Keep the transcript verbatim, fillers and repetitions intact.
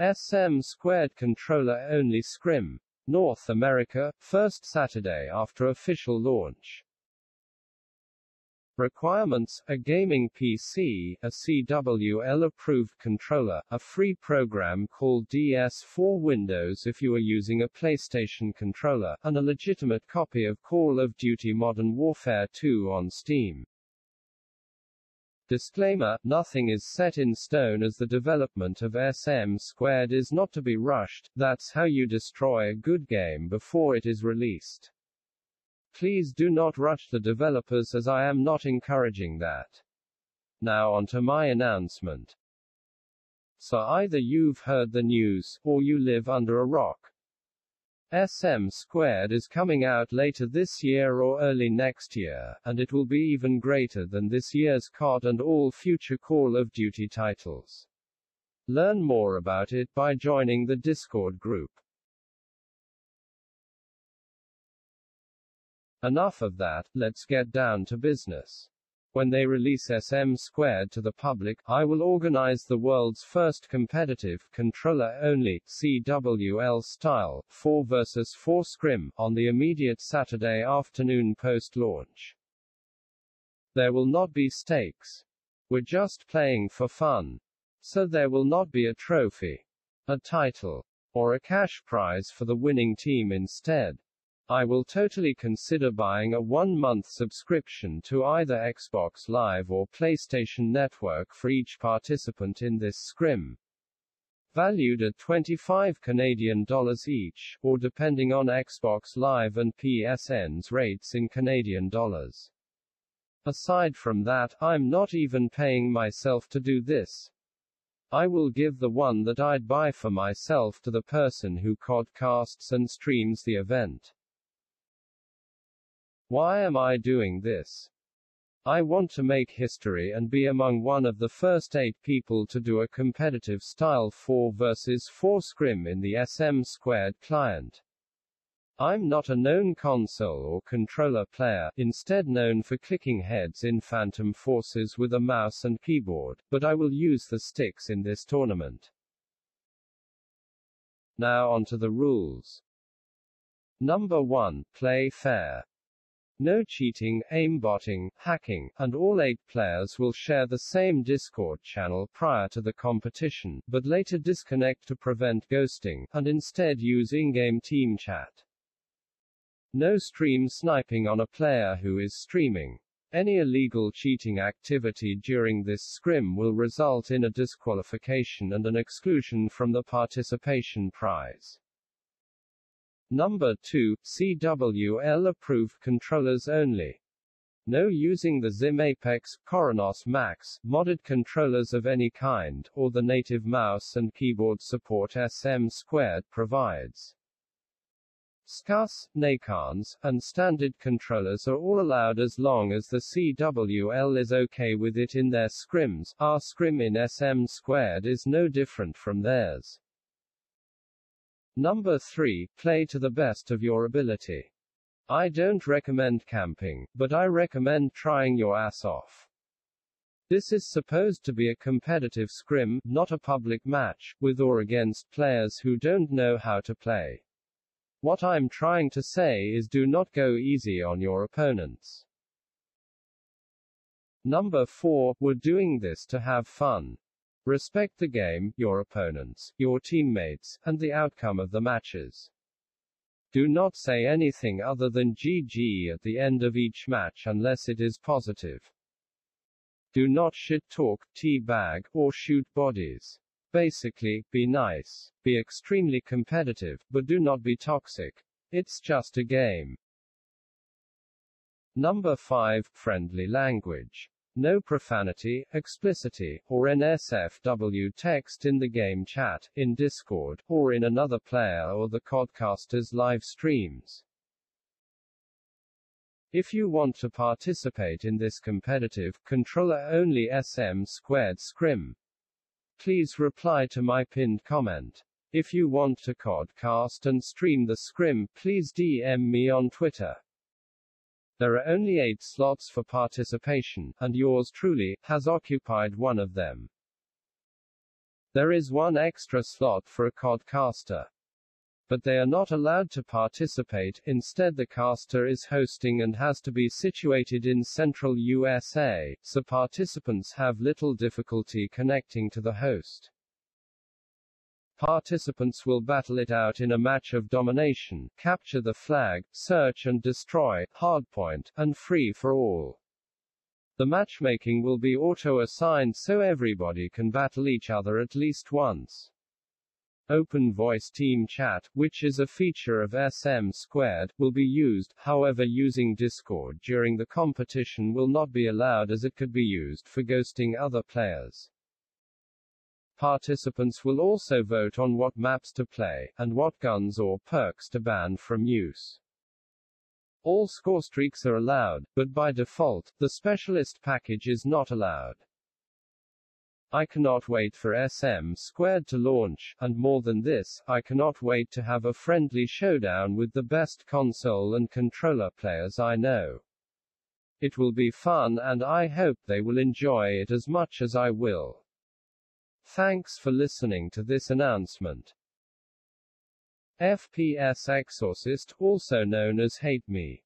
S M squared controller only scrim. North America, first Saturday after official launch. Requirements: a gaming P C, a C W L-approved controller, a free program called D S four Windows if you are using a PlayStation controller, and a legitimate copy of Call of Duty Modern Warfare two on Steam. Disclaimer: nothing is set in stone as the development of S M squared is not to be rushed. That's how you destroy a good game before it is released. Please do not rush the developers, as I am not encouraging that. Now onto my announcement. So either you've heard the news, or you live under a rock. S M squared is coming out later this year or early next year, and it will be even greater than this year's C O D and all future Call of Duty titles. Learn more about it by joining the Discord group. Enough of that, let's get down to business. When they release S M squared to the public, I will organize the world's first competitive, controller-only, C W L-style, four versus four scrim, on the immediate Saturday afternoon post-launch. There will not be stakes. We're just playing for fun. So there will not be a trophy, a title, or a cash prize for the winning team instead. I will totally consider buying a one-month subscription to either Xbox Live or PlayStation Network for each participant in this scrim. Valued at twenty-five Canadian dollars each, or depending on Xbox Live and P S N's rates in Canadian dollars. Aside from that, I'm not even paying myself to do this. I will give the one that I'd buy for myself to the person who codcasts and streams the event. Why am I doing this? I want to make history and be among one of the first eight people to do a competitive style four versus four scrim in the S M squared client. I'm not a known console or controller player, instead known for clicking heads in Phantom Forces with a mouse and keyboard, but I will use the sticks in this tournament. Now onto the rules. Number one. Play fair. No cheating, aimbotting, hacking, and all eight players will share the same Discord channel prior to the competition, but later disconnect to prevent ghosting, and instead use in-game team chat. No stream sniping on a player who is streaming. Any illegal cheating activity during this scrim will result in a disqualification and an exclusion from the participation prize. Number two. C W L-approved controllers only. No using the Zim Apex, Coronos Max, modded controllers of any kind, or the native mouse and keyboard support S M squared provides. S C U S, NACONS, and standard controllers are all allowed as long as the C W L is okay with it in their scrims. Our scrim in S M squared is no different from theirs. Number three. Play to the best of your ability. I don't recommend camping, but I recommend trying your ass off. This is supposed to be a competitive scrim, not a public match, with or against players who don't know how to play. What I'm trying to say is do not go easy on your opponents. Number four. We're doing this to have fun. Respect the game, your opponents, your teammates, and the outcome of the matches. Do not say anything other than G G at the end of each match unless it is positive. Do not shit talk, teabag, or shoot bodies. Basically, be nice. Be extremely competitive, but do not be toxic. It's just a game. Number five. Friendly language. No profanity, explicity, or N S F W text in the game chat, in Discord, or in another player or the codcaster's live streams. If you want to participate in this competitive, controller-only S M squared scrim, please reply to my pinned comment. If you want to codcast and stream the scrim, please D M me on Twitter. There are only eight slots for participation, and yours truly has occupied one of them. There is one extra slot for a codcaster. But they are not allowed to participate, instead the caster is hosting and has to be situated in central U S A, so participants have little difficulty connecting to the host. Participants will battle it out in a match of domination, capture the flag, search and destroy, hardpoint, and free for all. The matchmaking will be auto-assigned so everybody can battle each other at least once. Open voice team chat, which is a feature of S M two, will be used, however using Discord during the competition will not be allowed as it could be used for ghosting other players. Participants will also vote on what maps to play, and what guns or perks to ban from use. All score streaks are allowed, but by default, the specialist package is not allowed. I cannot wait for S M two to launch, and more than this, I cannot wait to have a friendly showdown with the best console and controller players I know. It will be fun and I hope they will enjoy it as much as I will. Thanks for listening to this announcement. F P S Exorcist, also known as Hate Me.